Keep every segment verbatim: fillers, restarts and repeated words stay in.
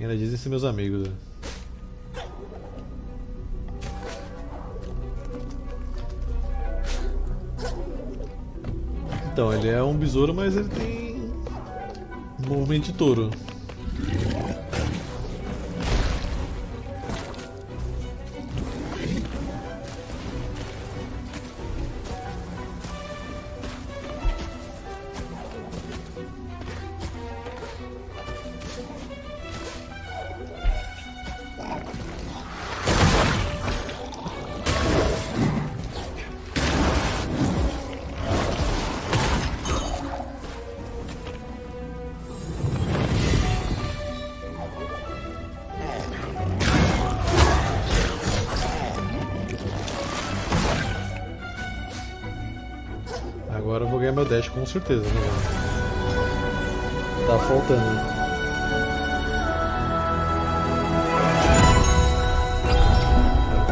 E ainda dizem ser meus amigos. Então, ele é um besouro, mas ele tem um movimento de touro. Agora eu vou ganhar meu dash com certeza, né? Tá faltando.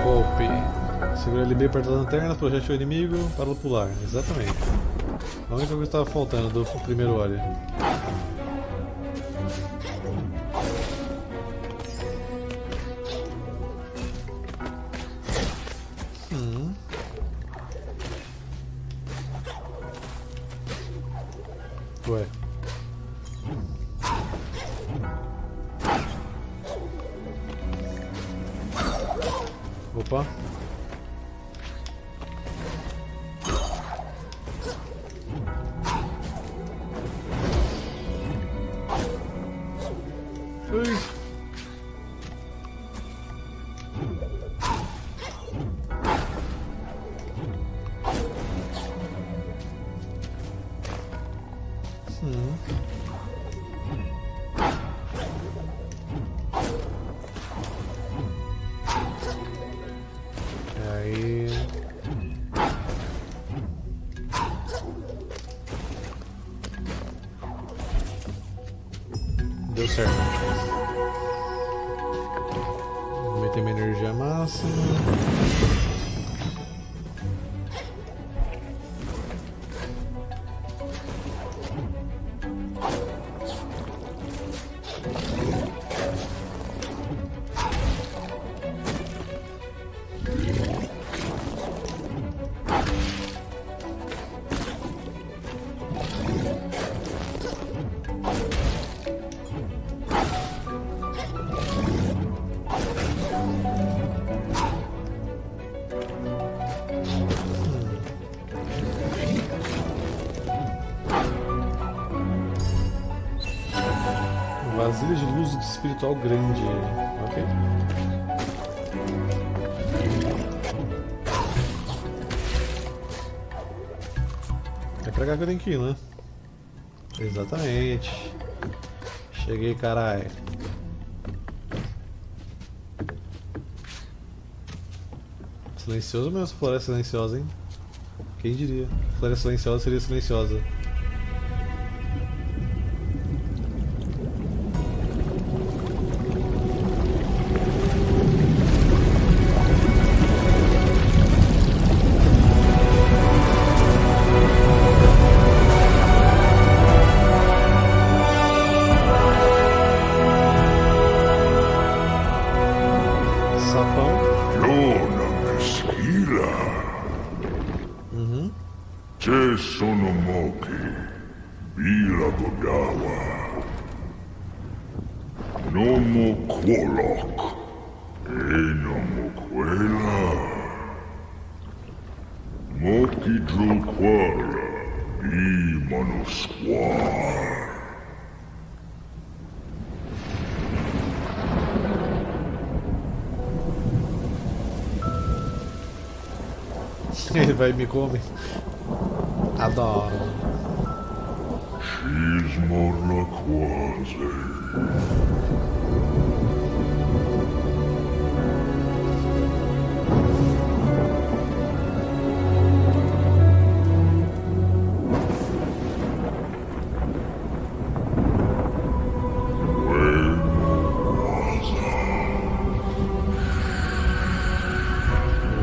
Golpe. Segura ele bem perto da lanterna, projete o inimigo para pular. Exatamente. A única coisa que estava faltando do primeiro olho. Ué. Opa. Ui. Aí. Deu certo. Vou meter minha energia máxima. Vasilha de luz espiritual grande. Ok. É pra cá que eu tenho que ir, né? Exatamente. Cheguei, carai. Silencioso mesmo, floresta silenciosa, hein? Quem diria? Floresta silenciosa seria silenciosa. Uhum. Ele vai me comer. Adoro.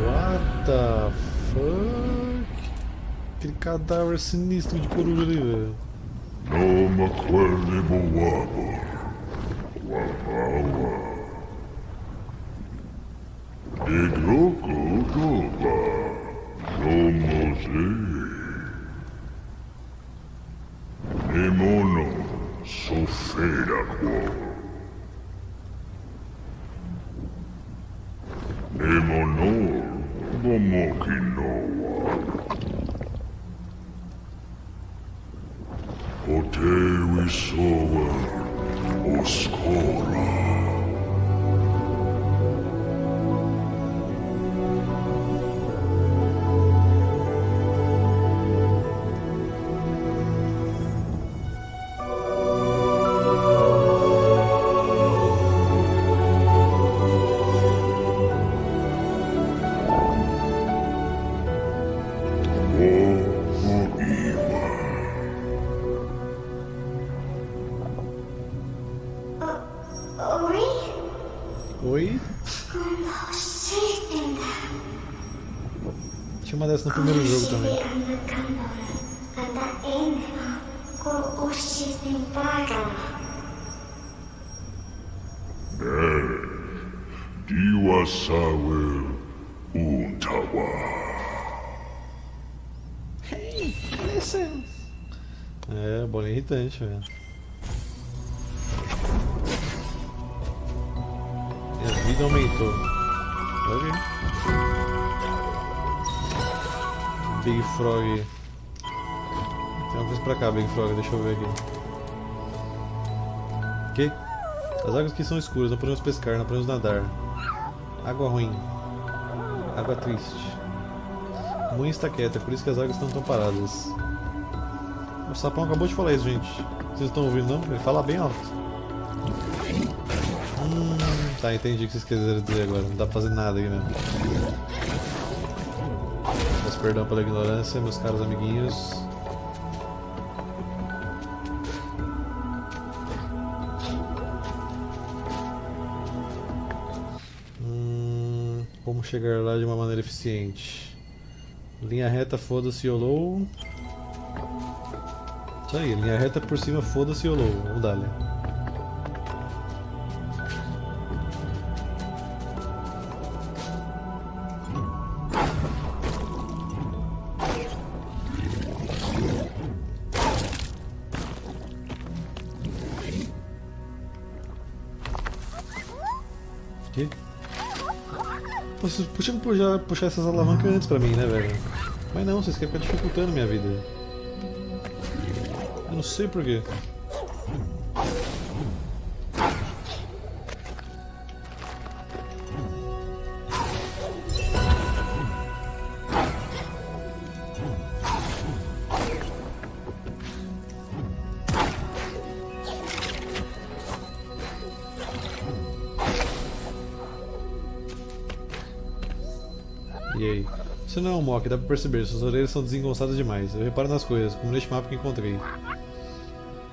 What the fuck? Aquele cadáver sinistro de coruja ali, velho. Miracuo. Nemonor Momoki Noa. Otewi Sowa Oskora. Parece, primeiro jogo também. Hey, listen. É, bola irritante, velho. Minha vida aumentou. Olha. Big Frog. Tem uma coisa pra cá, Big Frog, deixa eu ver aqui. Ok? As águas aqui são escuras, não podemos pescar, não podemos nadar. Água ruim. Água triste. A mãe está quieta, por isso que as águas estão tão paradas. O sapão acabou de falar isso, gente. Vocês estão ouvindo, não? Ele fala bem alto. Hum, tá, entendi o que vocês quiseram dizer agora. Não dá pra fazer nada aqui mesmo. Perdão pela ignorância, meus caros amiguinhos. Hum, como chegar lá de uma maneira eficiente? Linha reta, foda-se, YOLO. Isso aí, linha reta por cima, foda-se, YOLO. Vamos dar-lhe. Vocês podiam puxar, puxar essas alavancas antes pra mim, né, velho? Mas não, vocês querem ficar dificultando minha vida. Eu não sei porquê. Isso não é um mock, dá pra perceber, suas orelhas são desengonçadas demais. Eu reparo nas coisas, como neste mapa que encontrei.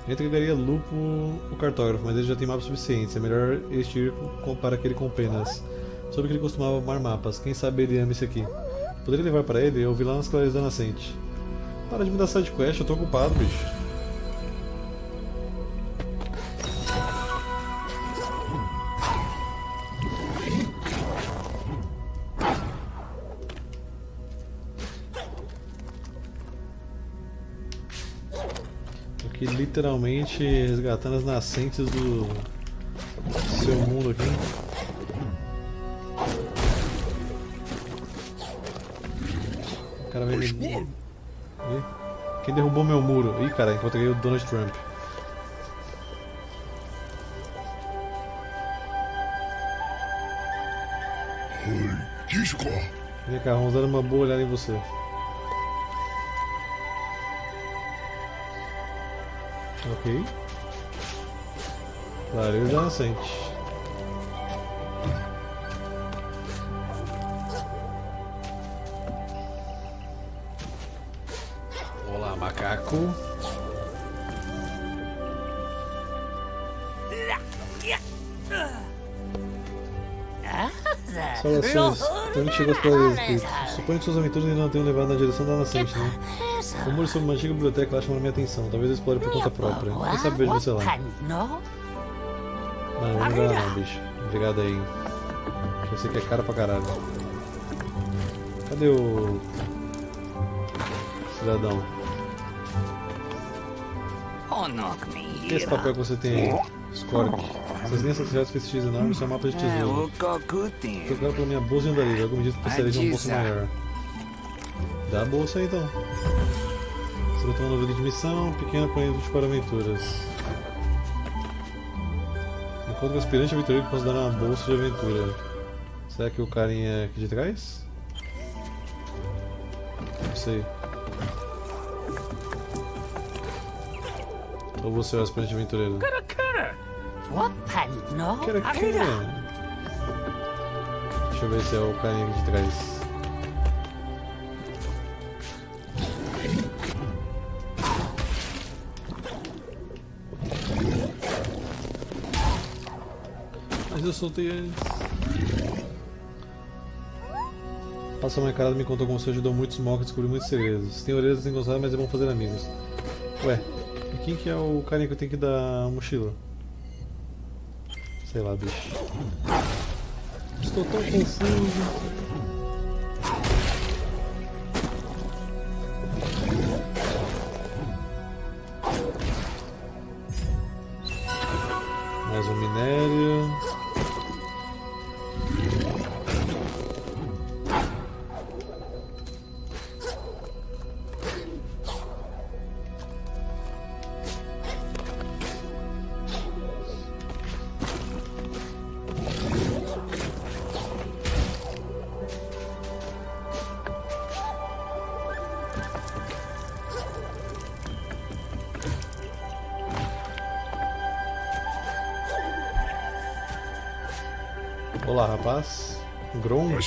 Eu entregaria Lupo o cartógrafo, mas ele já tem mapas suficientes. É melhor este ir para aquele com penas. Soube que ele costumava amar mapas, quem sabe ele ama esse aqui. Poderia levar para ele? Eu vi lá nas clareiras da nascente. Para de me dar sidequest, eu tô ocupado, bicho. Literalmente resgatando as nascentes do seu mundo aqui. O cara veio me... Quem derrubou meu muro? Ih, cara, encontrei o Donald Trump. Vem cá, vamos dar uma boa olhada em você. Ok. Clareiro da nascente. Olá, macaco. Saudações. Também chegou às clareiras aqui. Suponho que suas aventuras ainda não tenham levado na direção da nascente, né? O muro sobre uma antiga biblioteca lá chamou minha atenção. Talvez eu explore por conta própria. Quem sabe vejo você lá. Não, não vai lá não, bicho. Obrigado aí. Eu sei que é cara pra caralho. Cadê o... cidadão? Que é esse papel que você tem aí? Scorp. Vocês nem associados com esse X enorme, isso é um mapa de tesouro. Tocado pela minha bolsa de andarilho, algum dia precisaria de uma bolsa maior. Dá a bolsa aí então. Você botou uma novidade de missão, pequeno planeta para aventuras. Enquanto o aspirante aventureiro posso dar uma bolsa de aventura. Será que o carinha aqui de trás? Não sei. Ou você é o aspirante aventureiro? Cara, cara! Deixa eu ver se é o carinha aqui de trás. Mas eu soltei eles. Passa a minha cara me contou como você ajudou muitos Mock a descobrir muitos segredos. Tem orelhas desengonçadas, mas é bom fazer amigos. Ué, e quem que é o carinha que eu tenho que dar a mochila? Sei lá, bicho. Estou tão confuso. Mais um minério. Olá, rapaz. Grom? Eu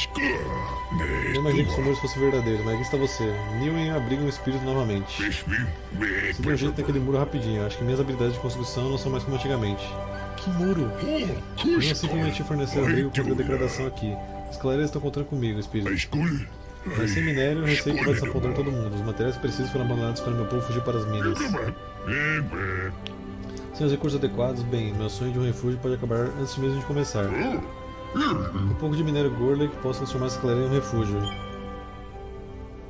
imaginei que o rumor fosse verdadeiro, mas aqui está você. Newen abriga um espírito novamente. Se deu jeito naquele muro rapidinho. Acho que minhas habilidades de construção não são mais como antigamente. Que muro? Eu não simplesmente fornecer abrigo contra a degradação aqui. As clareiras estão contando comigo, espírito. Mas sem minério, eu receio que vai desapontar todo mundo. Os materiais precisos foram abandonados para meu povo fugir para as minas. Sem os recursos adequados, bem, meu sonho de um refúgio pode acabar antes mesmo de começar. Um pouco de minério gordo que possa transformar essa clareira em um refúgio.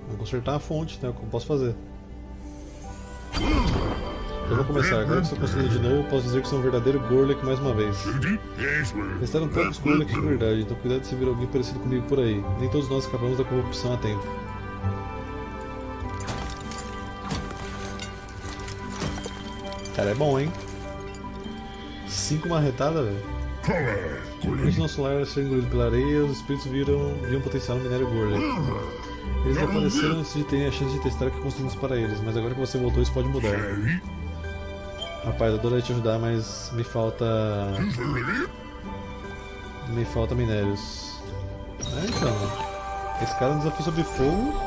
Vou consertar a fonte, né? O que eu posso fazer? Eu vou começar. Agora que estou construindo de novo, posso dizer que sou um verdadeiro Gorlek mais uma vez. Restaram poucos Gorlek de verdade, então cuidado de se vir alguém parecido comigo por aí. Nem todos nós escapamos da corrupção a tempo. Cara, é bom, hein? Cinco marretadas, velho. Depois do nosso lar a ser engolido pela areia, os espíritos viram, viram potencial no minério Gorlek. Eles desapareceram antes de terem a chance de testar o que construímos para eles, mas agora que você voltou isso pode mudar. Rapaz, adoraria te ajudar, mas me falta... Me falta minérios. Ah, então. Esse cara é um desafio sobre fogo.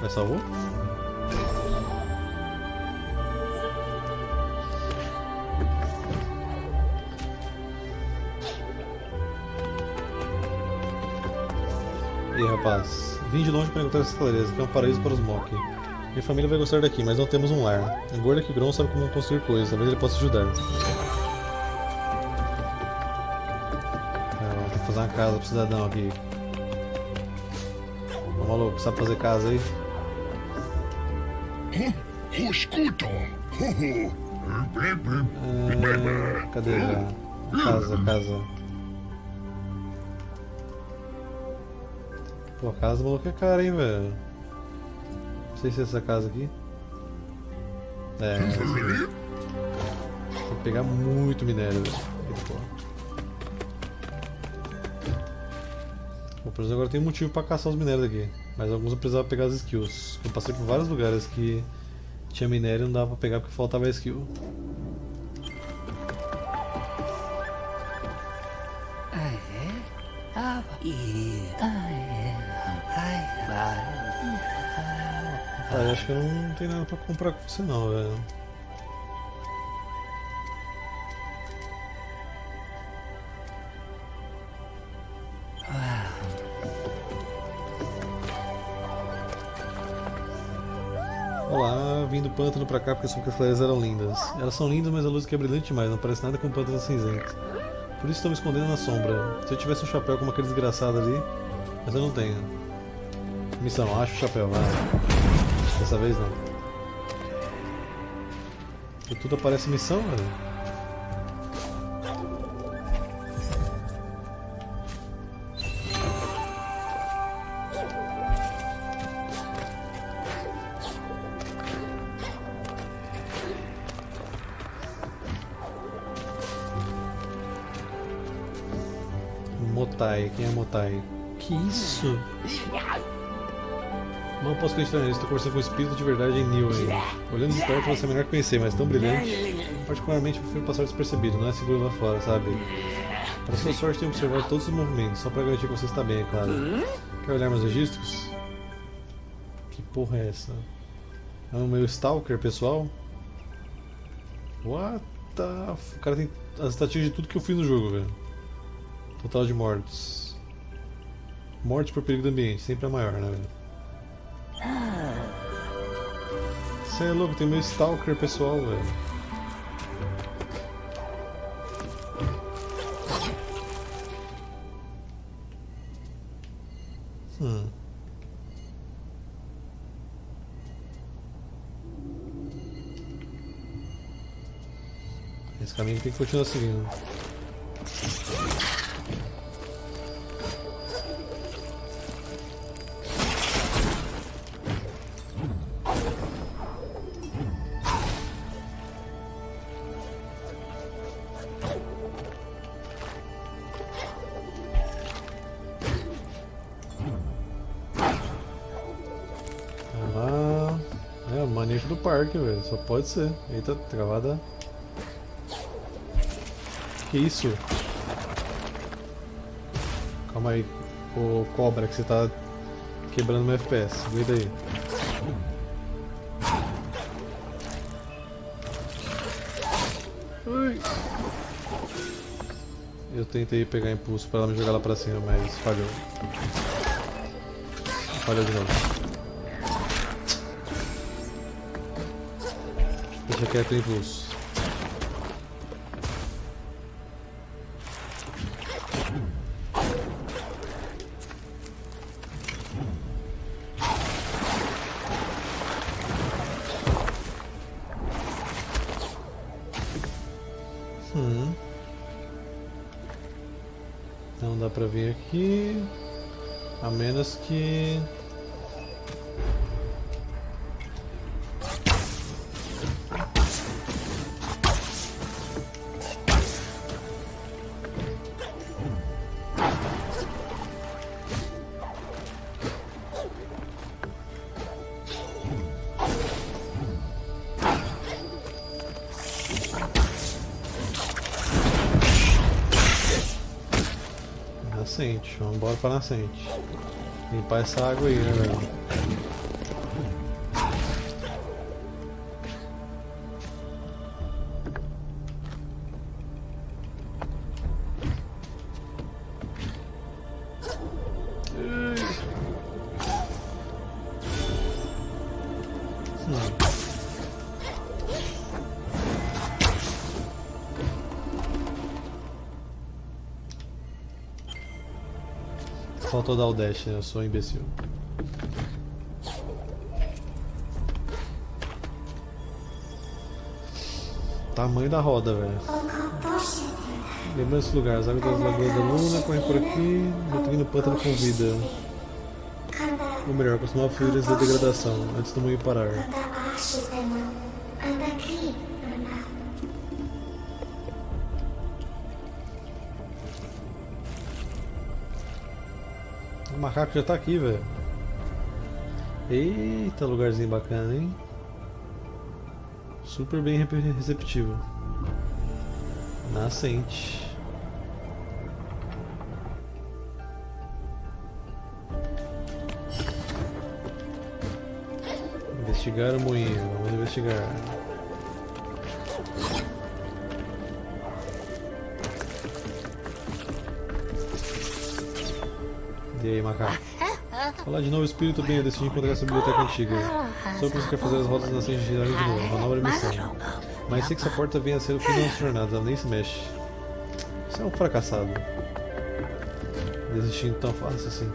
Já salvou? E aí, rapaz, vim de longe para encontrar essa clareza, que é um paraíso para os Mock. Minha família vai gostar daqui, mas não temos um lar. O Gorlek Grom sabe como construir coisas, talvez ele possa ajudar. Cara, vou fazer uma casa pro cidadão aqui. Ô maluco, sabe fazer casa aí? Ah, cadê a casa, casa? Pô, a casa maluca é cara, hein, velho. Não sei se é essa casa aqui. É. Tem que pegar muito minério. Bom, por exemplo, agora tem um motivo pra caçar os minérios aqui. Mas alguns eu precisava pegar as skills. Eu passei por vários lugares que tinha minério e não dava pra pegar porque faltava a skill. Ah, eu acho que eu não tenho nada pra comprar com você não, velho. Olá, vim do pântano pra cá porque as clareiras eram lindas. Elas são lindas, mas a luz aqui é brilhante demais, não parece nada com o pântano cinzento. Por isso estou me escondendo na sombra. Se eu tivesse um chapéu como aquele desgraçado ali, mas eu não tenho. Missão, acho o chapéu, vai. Dessa vez não. E tudo aparece missão, velho. Quem é Motai? Que isso? Não posso acreditar nisso, estou conversando com o espírito de verdade em Neo ainda. Olhando de perto, você é melhor que conhecer, mas tão brilhante. Particularmente, eu prefiro passar despercebido, não é seguro lá fora, sabe? Para sua sorte, tenho observado todos os movimentos, só para garantir que você está bem, é claro. Quer olhar meus registros? Que porra é essa? É o meu stalker, pessoal? What the... O cara tem as estatísticas de tudo que eu fiz no jogo, velho. Total de mortos. Morte por perigo do ambiente, sempre é maior, né, velho? Você é louco, tem meu stalker pessoal, velho. Hum. Esse caminho tem que continuar seguindo. Parque, velho, só pode ser. Eita, travada. Que isso? Calma aí, ô cobra, que você tá quebrando meu F P S. Aguenta aí. Ui. Eu tentei pegar impulso pra ela me jogar lá pra cima, mas falhou. Falhou de novo. Já quer ter impulso. Hum. Não dá pra vir aqui. A menos que... Nascente, vamos embora pra nascente. Limpar essa água aí, né, velho? Faltou dar o dash, né? Eu sou um imbecil. Tamanho da roda, velho. Lembrando esse lugar, as águas das lagoas da Luna correm por aqui, nutrindo o pântano com vida. Ou melhor, costumava fluir antes da degradação, antes do moinho parar. O macaco já tá aqui, velho. Eita, lugarzinho bacana, hein? Super bem receptivo. Nascente. Investigar o moinho. Vamos investigar. E aí, macaco? Olá de novo, espírito bem, eu decidi encontrar essa biblioteca antiga. Só por isso que eu quero fazer as rodas da nascente de novo, uma nova missão. Mas sei que essa porta vem a ser o fim da nossa jornada, ela nem se mexe. Você é um fracassado. Desistindo tão fácil assim.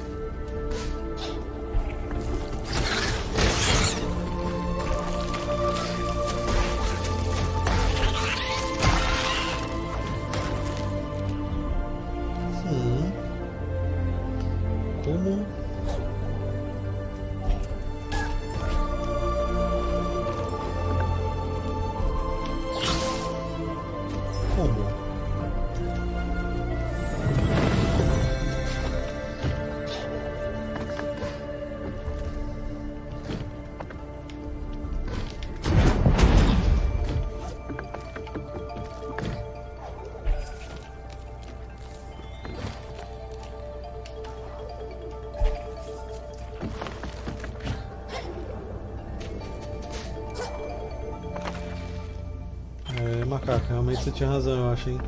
macaco. Realmente você tinha razão, eu acho, hein?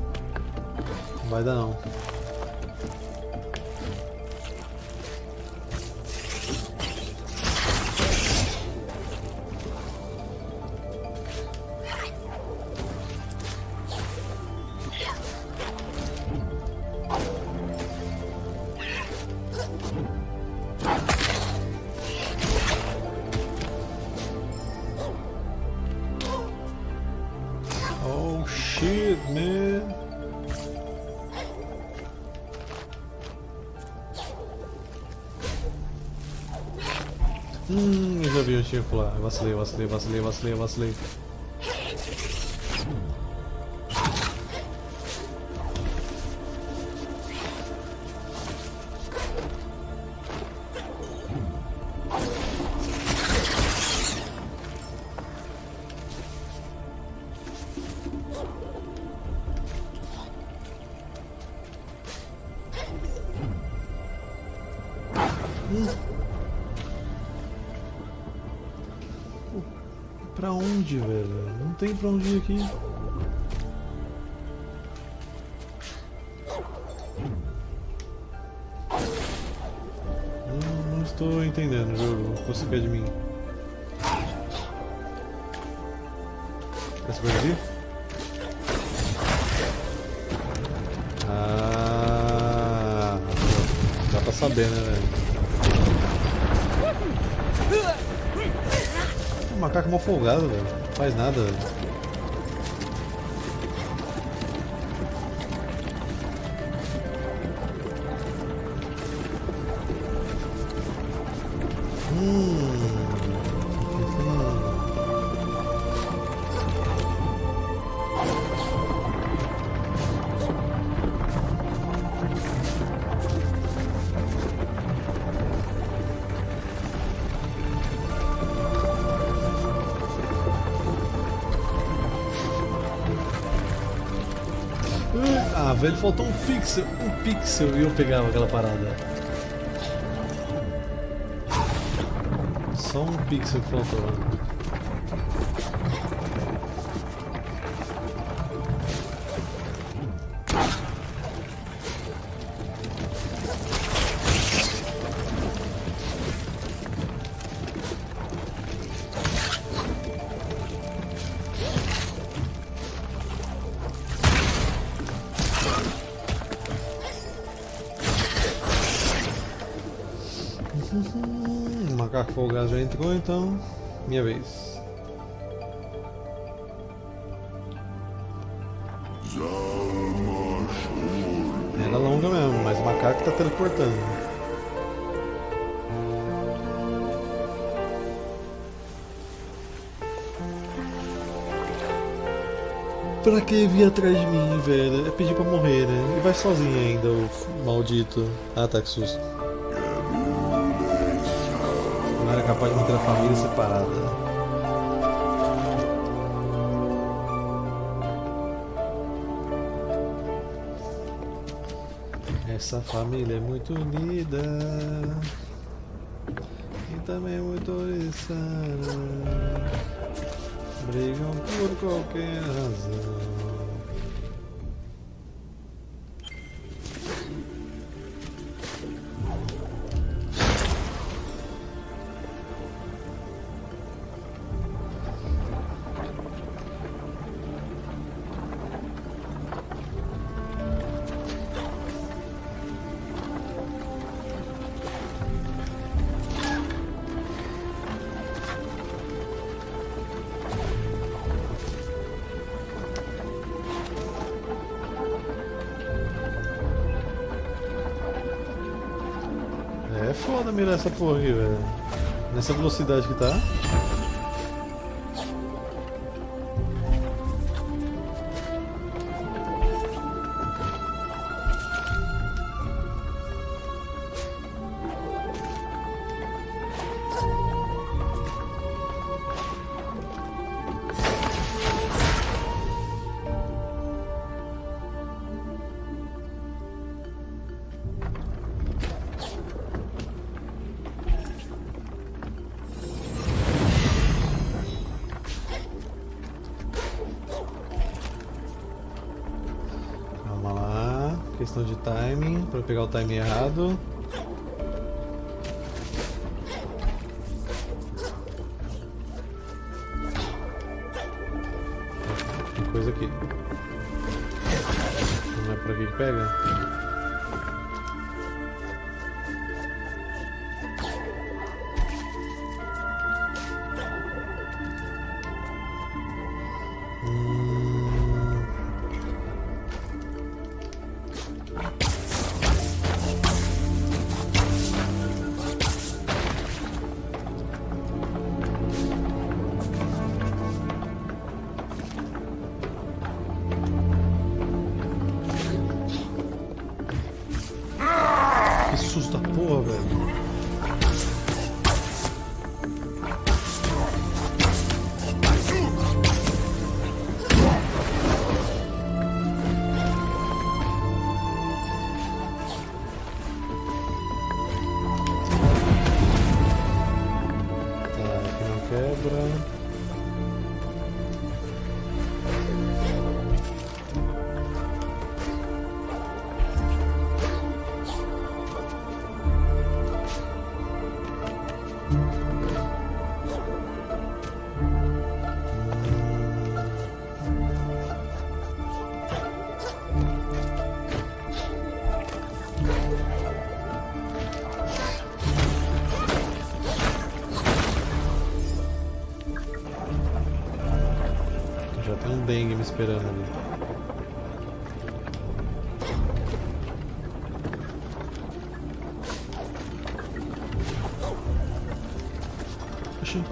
Não vai dar não. Hum, já vi um tinha pular. Vacilei, vacilei, vacilei, vacilei, vacilei. Pra onde, velho? Não tem pra onde ir aqui. Não, não estou entendendo o jogo. O que você quer de mim? Quer saber aqui? Ah, dá pra saber, né, velho? O macaco é mó folgado, velho. Não faz nada, velho. Hum. Ah, velho, faltou um pixel, um pixel e eu pegava aquela parada. Só um pixel que faltou. O macaco folgado já entrou, então minha vez. Era longa mesmo, mas o macaco tá teleportando. Pra que vir atrás de mim, velho? É pedir pra morrer, né? E vai sozinho ainda, o maldito. Ah, tá, que susto. Era capaz de manter a família separada. Essa família é muito unida e também é muito oriçada. Brigam por qualquer razão. É foda mirar essa porra aqui, velho. Nessa velocidade que tá. Questão de timing, para pegar o timing errado. Tem coisa aqui. Não é pra que pega? Dengue me esperando ali. Oxi.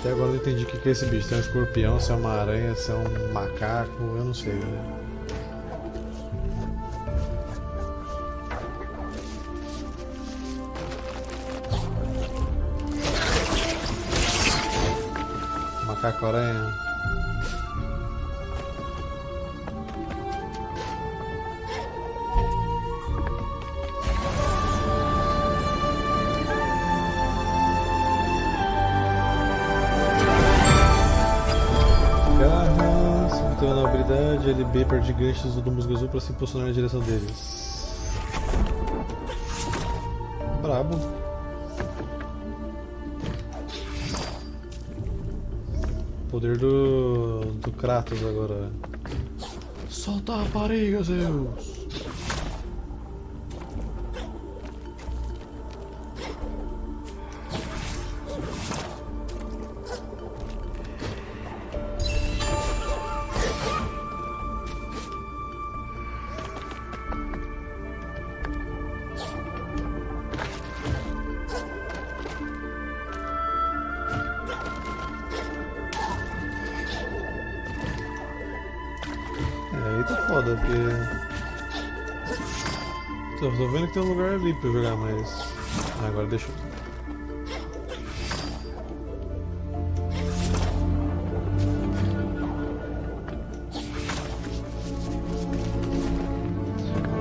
Até agora eu não entendi o que é esse bicho, se é um escorpião, se é uma aranha, se é um macaco, eu não sei, né? Macaco-aranha. L B perde ganchos do musgo azul para se posicionar na direção deles. Brabo. Poder do, do Kratos agora. Solta a rapariga, Zeus! Porque... tô vendo que tem um lugar ali pra eu jogar, mas... Ah, agora deixa eu...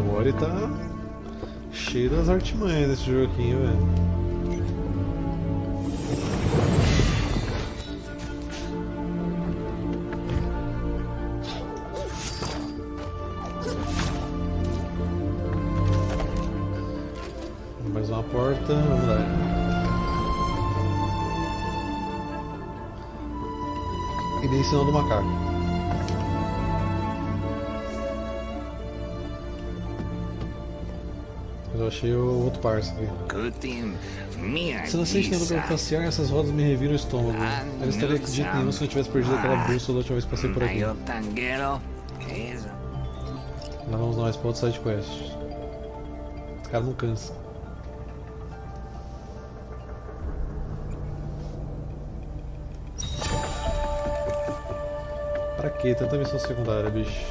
Agora ele tá... cheio das artimanhas esse joguinho, velho. Porta, vamos lá. E dei sinal do macaco. Eu achei o outro parça aqui. Se não sei se tem lugar pra passear, essas rodas me reviram o estômago. Eu não estaria de jeito nenhum se eu tivesse perdido aquela bússola da última vez que passei por aqui. Lá vamos nós para outro side quest. Esse cara não cansa. Pra que? Tanta missão secundária, bicho.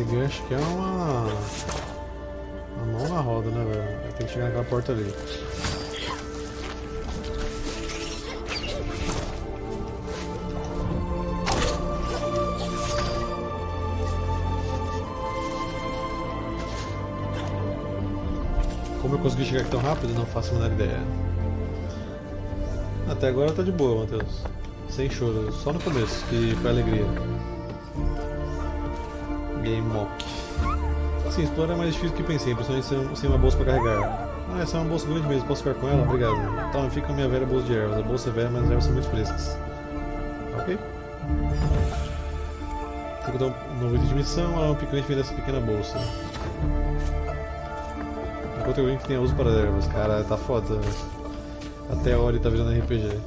Esse gancho aqui é uma... uma mão na roda, né, velho? Eu tenho que chegar naquela porta ali. Como eu consegui chegar aqui tão rápido, não faço a menor ideia. Até agora tá de boa, Matheus. Sem choro, só no começo, que foi alegria. Game Mock. Assim, explorar é mais difícil do que pensei, principalmente sem uma bolsa pra carregar. Ah, essa é uma bolsa grande mesmo, posso ficar com ela? Obrigado. Então fica a minha velha bolsa de ervas. A bolsa é velha, mas as ervas são muito frescas. Ok? Tem que dar um novo item de missão, ah, um picante vem dessa pequena bolsa. Encontrei alguém que tenha uso para as ervas. Cara, tá foda, velho. Até a Ori tá virando R P G.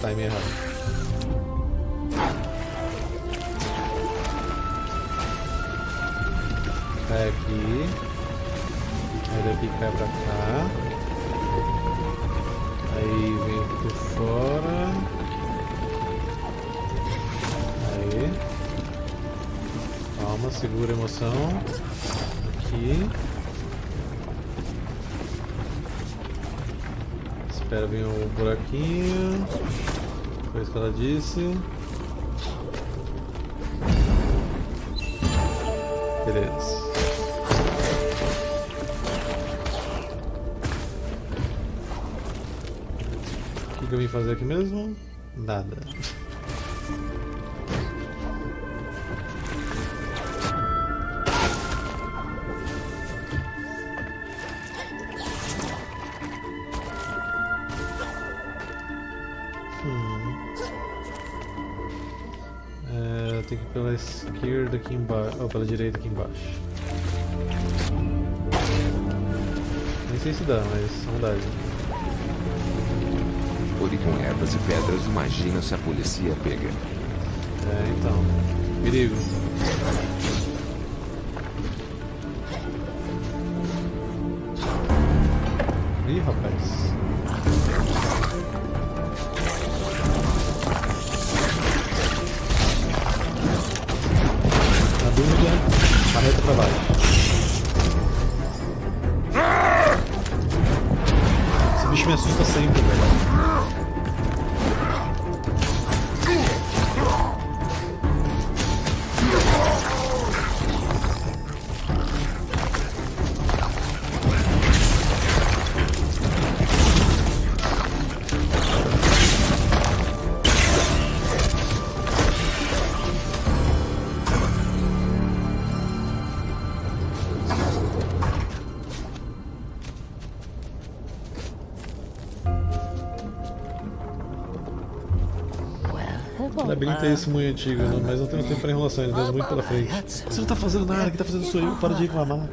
Time errado. Cai aqui. Aí daqui cai pra cá. Aí vem por fora. Aí. Calma, segura a emoção. Aqui. Espera vir um buraquinho. Foi isso que ela disse. Beleza. O que, que eu vim fazer aqui mesmo? Nada. Pela esquerda aqui embaixo, ou pela direita aqui embaixo. Nem sei se dá, mas saudade. Ori com ervas e pedras, imagina se a polícia pega. É, então. Perigo. Ih, rapaz. Barreta pra baixo. Esse bicho me assusta sempre, velho. Habilitei esse muito antigo, né? Mas não tenho tempo para enrolação, ele deu muito pela frente. Você não tá fazendo nada, quem tá fazendo sou eu, para de reclamar.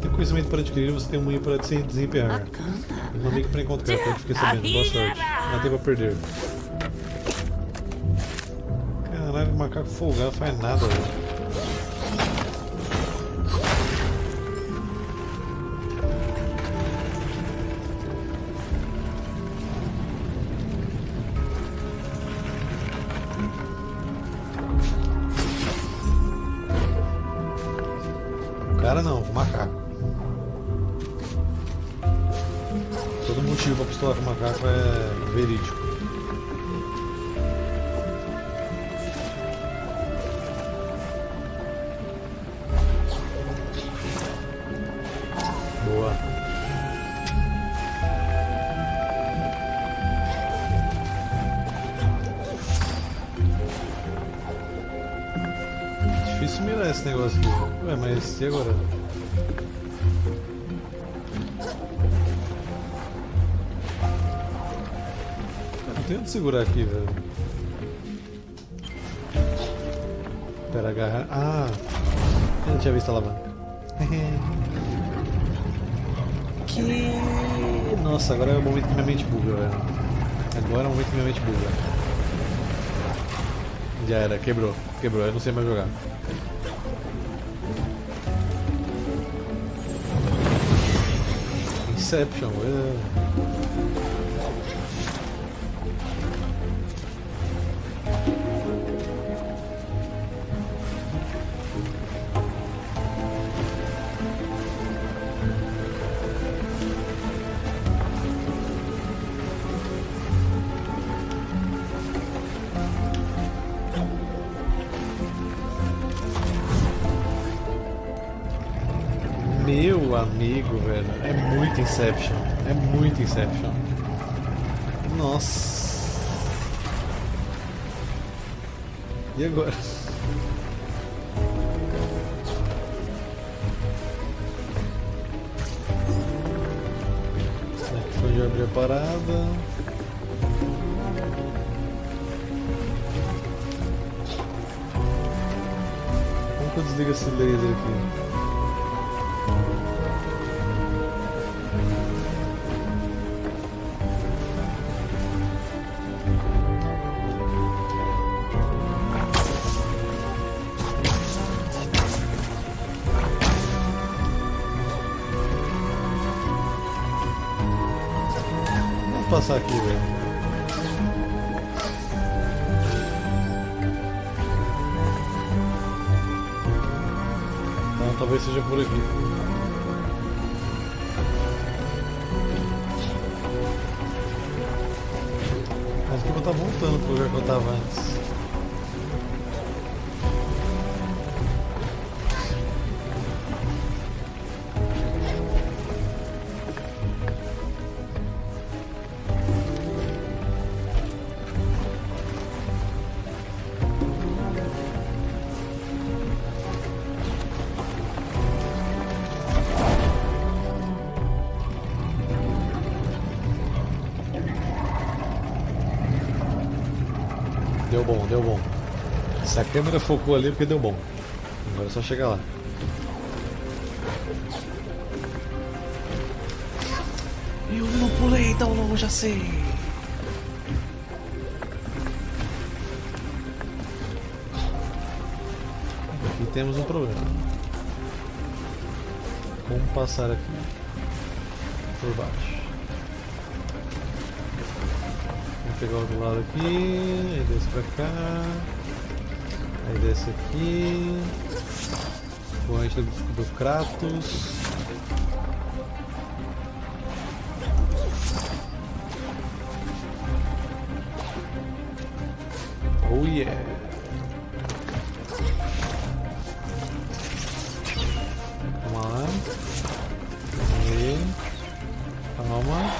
Tem conhecimento para adquirir, você tem um moinho para se desempenhar. Eu mandei para encontrar, para que fique sabendo. Boa sorte. Não tem pra perder. Caralho, o macaco folgado faz nada, velho. esse negócio aqui. Ué, mas e agora? Não tem onde segurar aqui, velho. Espera, agarrar. Ah! Eu não tinha visto a alavanca. Que... Nossa, agora é o momento que minha mente buga, velho. Agora é o momento que minha mente buga. Já era, quebrou. Quebrou, eu não sei mais jogar. Inception, velho. Meu amigo, velho, é muito Inception, é muito Inception. Nossa. E agora? Aqui foi de abrir a parada. Como que eu desligo esse laser aqui? Passar aqui, velho. Então, talvez seja por aqui. Acho que eu vou estar voltando pro lugar que eu estava antes. Deu bom, deu bom. Se a câmera focou ali, porque deu bom. Agora é só chegar lá. Eu não pulei, então não, já sei. Aqui temos um problema. Como passar aqui? Por baixo. Pegar o outro lado aqui, aí desce pra cá, aí desce aqui, corrente do, do Kratos. Oh yeah! Vamos lá, aí, calma.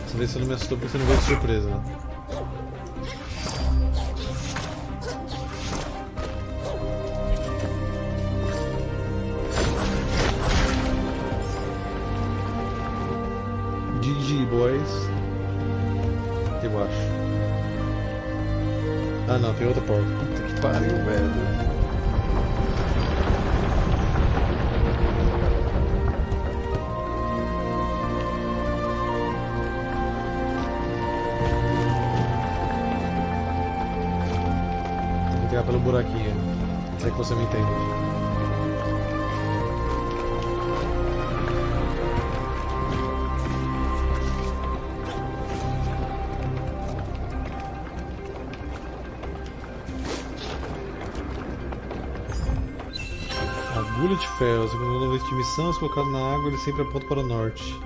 Deixa eu ver se eu não me assustou, porque eu não vou de surpresa. G G, boys. Eu acho. Ah, não, tem outra porta. Puta que pariu, velho. Pelo buraquinho, se é que você me entende. Agulha de ferro, segundo o novo de missão, se colocado na água, ele sempre aponta para o norte.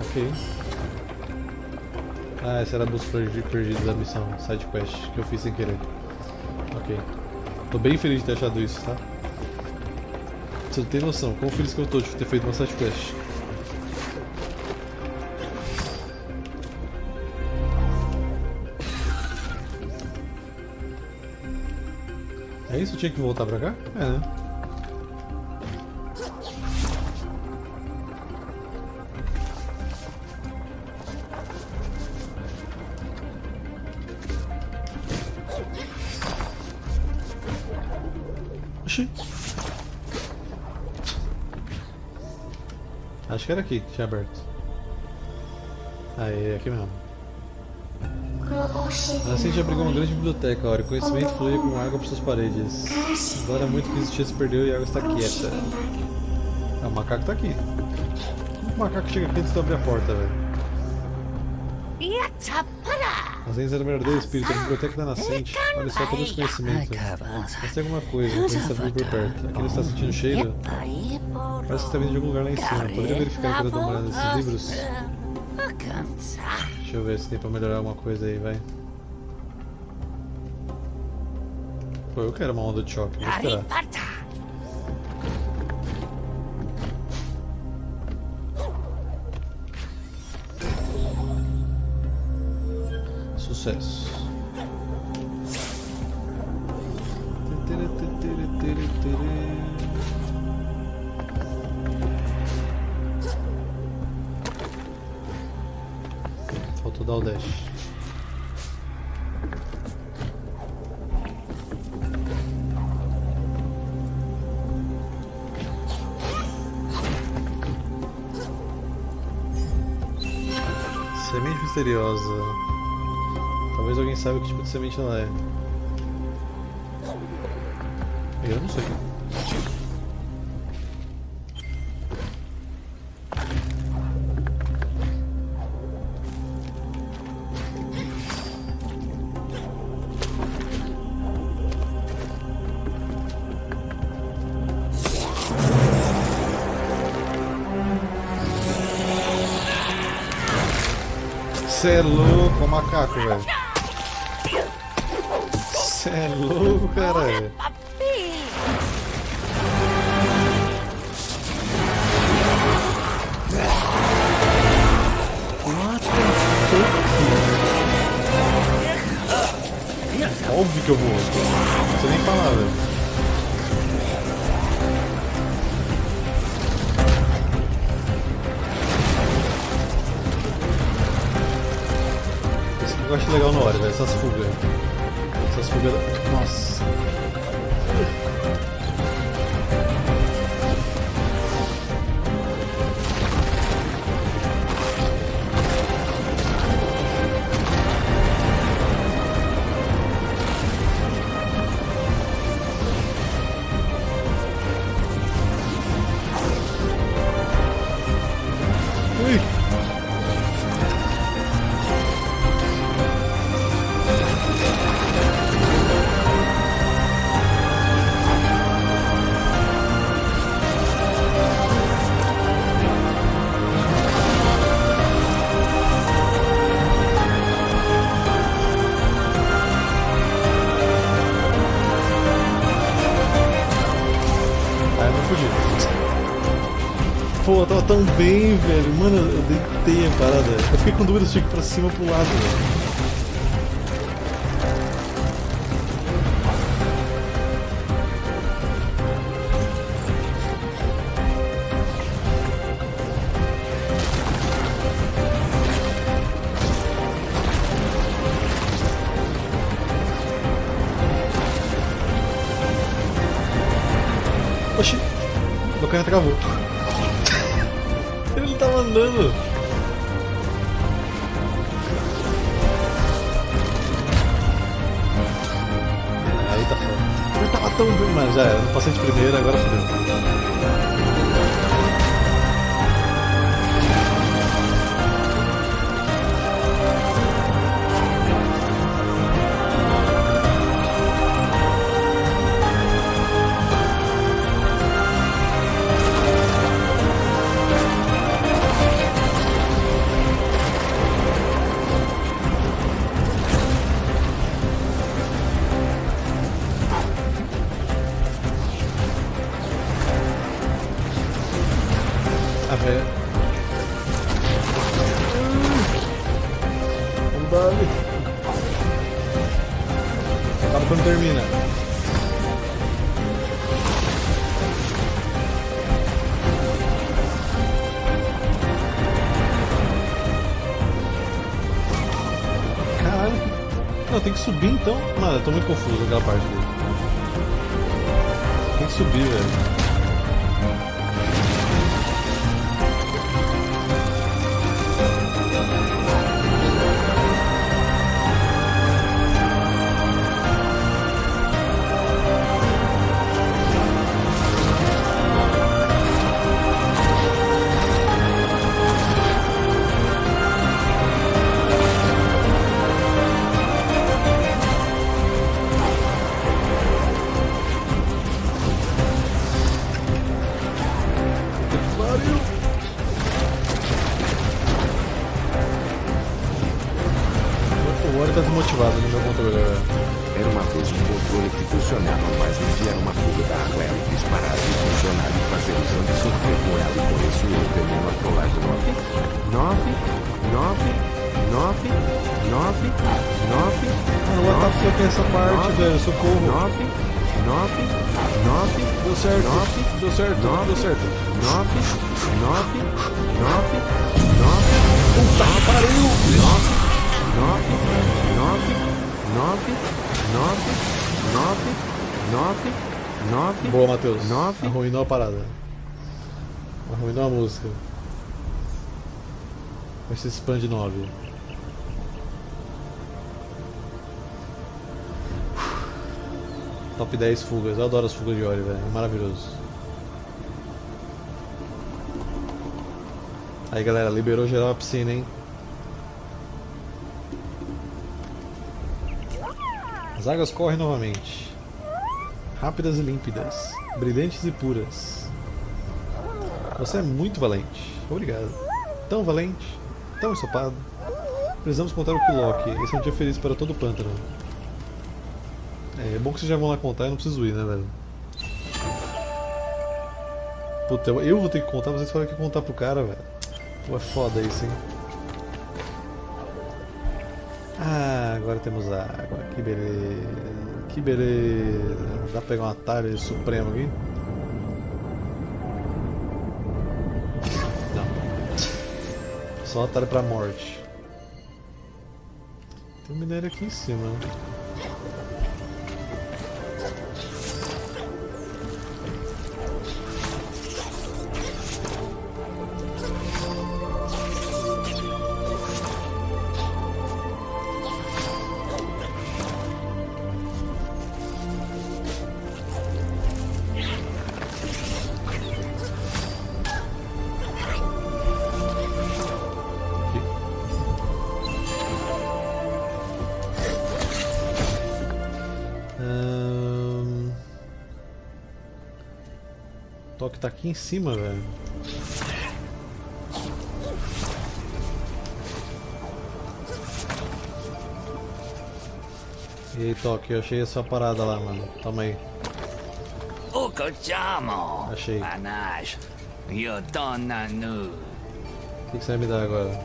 Ok. Ah, essa era a busca perdida da missão, side quest, que eu fiz sem querer. Ok, tô bem feliz de ter achado isso, tá? Você não tem noção, quão feliz que eu tô de ter feito uma side quest. É isso? Tinha que voltar pra cá? É, né? Acho que era aqui que tinha aberto. Aí, é aqui mesmo. Assim já abrigou uma grande biblioteca, olha. O conhecimento flui com água por suas paredes. Agora muito que existia se perdeu e a água está quieta. Ah, o macaco tá aqui. Como o macaco chega aqui antes de abrir a porta, velho? As vezes era o verdadeiro espírito, a biblioteca da nascente. Olha só todo esse conhecimento. Mas tem alguma coisa, eu conheço a por perto. Aqui não está sentindo cheiro? Parece que está vindo de algum lugar lá em cima. Poderia verificar que eu dou uma olhada nesses livros? Deixa eu ver se tem pra melhorar alguma coisa aí, vai. Pô, eu quero uma onda de choque, vou esperar. Sucesso. Faltou dar o dash. Semente misteriosa. Talvez alguém saiba que tipo de semente ela é. Eu não sei. Cê é louco, macaco, velho. Você é louco, caralho. Óbvio que eu vou. Não precisa nem falar, velho. Isso que eu acho legal na hora, velho. Essas fugas. Essas fugas... Nossa! Ui! Pô, eu tava tão bem, velho. Mano, eu deitei a parada. Eu fiquei com dúvida se eu tinha que ir pra cima ou pro lado, velho. Oxi, meu carro travou. Ele tava andando. Aí tá foda. Eu tava tão bem, mas já era. Não passei de primeira, agora fodeu. Acaba quando termina. Não, tem que subir então. Mano, eu tô muito confuso naquela parte dele. Tem que subir, velho. Boa, Matheus. nove. Arruinou a parada. Arruinou a música. Vai se expande nove. Top dez fugas. Eu adoro as fugas de óleo, velho. É maravilhoso. Aí, galera. Liberou geral a piscina, hein? As águas correm novamente. Rápidas e límpidas, brilhantes e puras. Você é muito valente. Obrigado. Tão valente, tão ensopado. Precisamos contar o Kilok. Esse é um dia feliz para todo o pântano. É, é bom que vocês já vão lá contar, eu não preciso ir, né, velho? Puta, eu vou ter que contar, vocês falam que contar pro cara, velho. Pô, é foda isso, hein? Ah, agora temos água. Que beleza. Que beleza, dá pra pegar um atalho supremo aqui? Não, só um atalho pra morte. Tem um minério aqui em cima, né? Tá aqui em cima, velho. E aí, Toque, eu achei essa parada lá, mano. Toma aí. O que eu te amo? Achei. O que, que você vai me dar agora?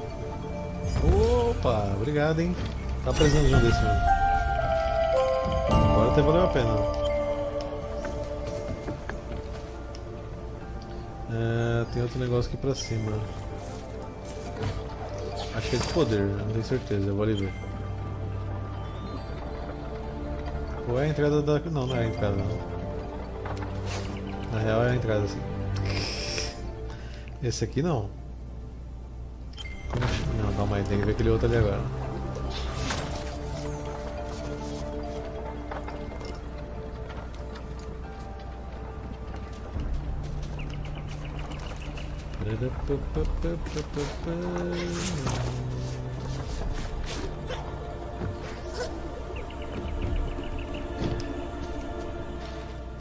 Opa, obrigado, hein. Tá precisando de um desse, mano. Agora até valeu a pena. Tem outro negócio aqui pra cima. Acho que é de poder, não tenho certeza, eu vou ali ver. Ou é a entrada da... não, não é a entrada não. Na real é a entrada assim. Esse aqui não. Não, calma aí, tem que ver aquele outro ali agora.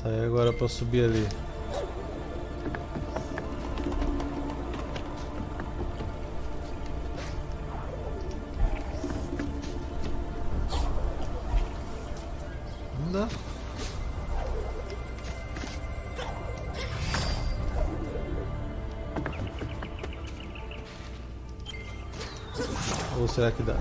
Tá, e agora pra subir ali? Será que dá?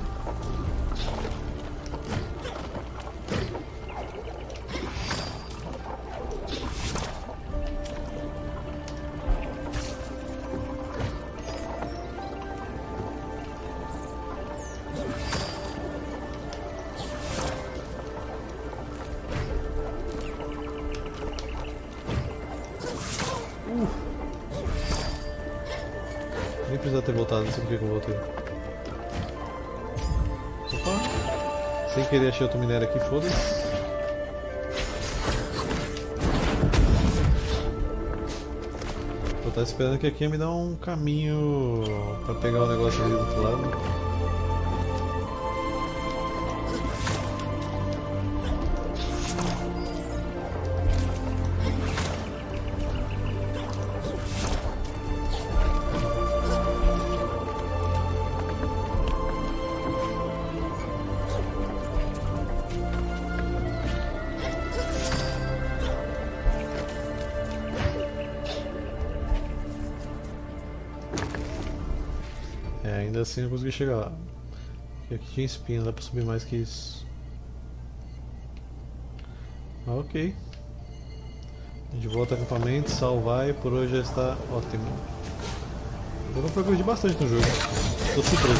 Nem precisa ter voltado, não sei por que eu voltei. Opa! Sem querer achei outro minério aqui, foda-se. Eu tava esperando que aqui ia me dar um caminho pra pegar o negócio ali do outro lado. Assim eu consegui chegar lá. E aqui tinha espinha, não dá pra subir mais que isso. Ah, ok. De volta ao acampamento, salvar e por hoje já está ótimo. Eu progredi bastante no jogo. Tô surpreso.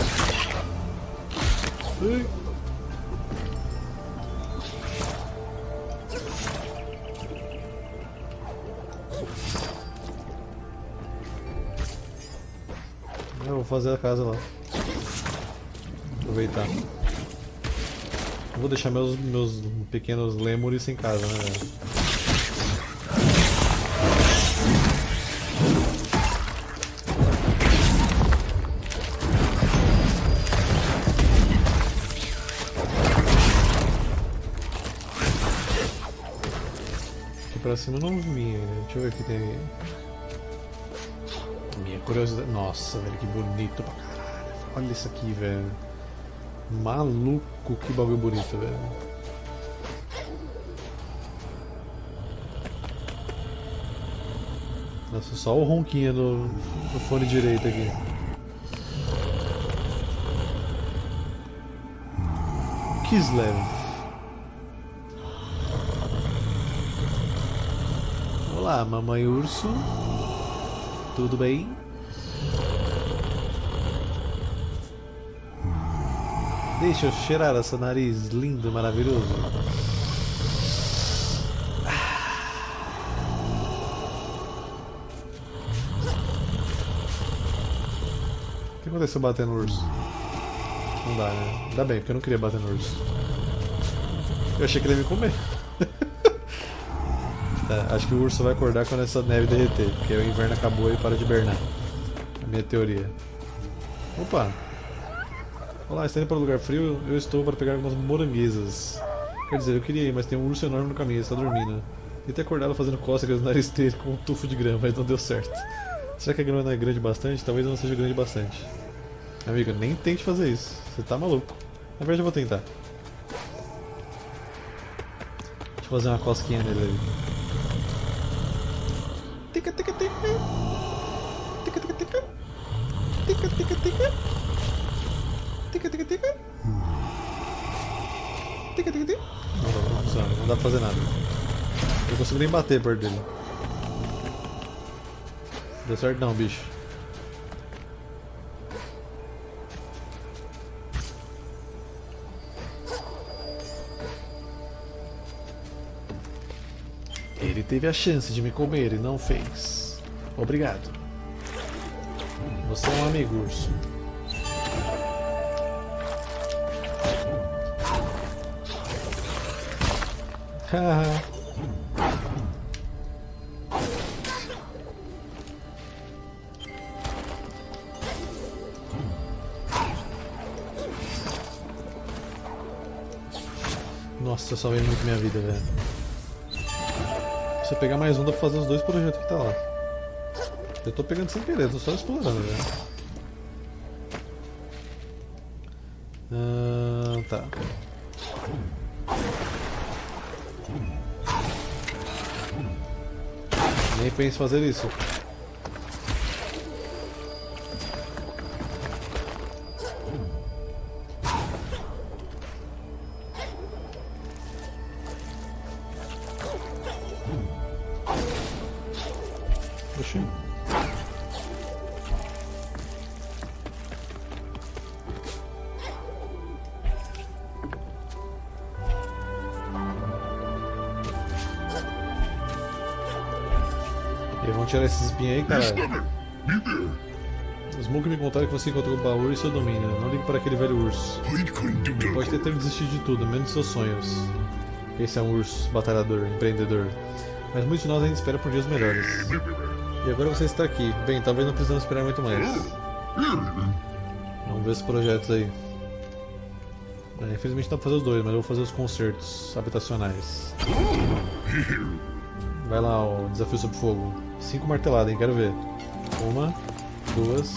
Eu vou fazer a casa lá. Aproveitar. Eu vou deixar meus, meus pequenos lemures em casa, né? Aqui pra cima eu não vim, né? Deixa eu ver o que tem aí. Minha curiosidade. Nossa, velho, que bonito pra caralho. Olha isso aqui, velho. Maluco, que bagulho bonito, velho. Nossa, só o ronquinho no, no fone direito aqui. Kislev. Olá, mamãe urso. Tudo bem? Deixa eu cheirar esse nariz lindo e maravilhoso. O que aconteceu batendo no urso? Não dá, né? Ainda bem, porque eu não queria bater no urso. Eu achei que ele ia me comer. Tá, acho que o urso vai acordar quando essa neve derreter, porque o inverno acabou e para de hibernar. A minha teoria. Opa! Olá, está indo para um lugar frio? Eu estou para pegar algumas moranguesas. Quer dizer, eu queria ir, mas tem um urso enorme no caminho, ele está dormindo. Tentei acordá-lo fazendo cócegas no nariz dele com um tufo de grama, mas não deu certo. Será que a grama não é grande bastante? Talvez não seja grande bastante. Amigo, nem tente fazer isso. Você tá maluco. Na verdade eu vou tentar. Deixa eu fazer uma cosquinha nele ali. Tica tica tica tica tica tica tica tica tica tica tica tica tica tica tica. Não funciona, não dá pra fazer nada. Não consigo nem bater perto dele. Deu certo não, bicho. Ele teve a chance de me comer e não fez. Obrigado. Você é um amigo, urso. Haha. Nossa, eu salvei muito minha vida, velho. Se eu pegar mais um, dá pra fazer os dois projetos que tá lá. Eu tô pegando sem querer, tô só explorando, velho. Ah, tá. Nem penso fazer isso. Tirar esses espinhos aí, cara. Smoke me contaram que você encontrou o baú e seu domínio. Não ligue para aquele velho urso. Ele pode tentar desistir de tudo, menos seus sonhos. Esse é um urso batalhador, empreendedor. Mas muitos de nós ainda esperam por dias melhores. E agora você está aqui. Bem, talvez não precisamos esperar muito mais. Vamos ver esses projetos aí. É, infelizmente não vou fazer os dois, mas eu vou fazer os concertos habitacionais. Vai lá, o desafio sob fogo. Cinco marteladas, hein? Quero ver. Uma, duas,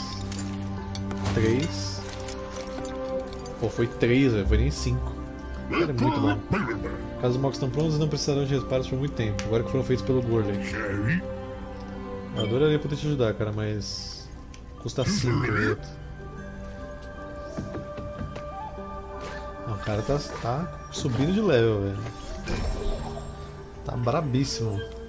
três. Pô, foi três, velho. Foi nem cinco. Cara, é muito bom. Caso os mocks estão prontos, não precisarão de reparos por muito tempo. Agora que foram feitos pelo Gordon. Eu adoraria poder te ajudar, cara, mas... custa cinco, né? Não, o cara tá, tá subindo de level, velho. Tá brabíssimo.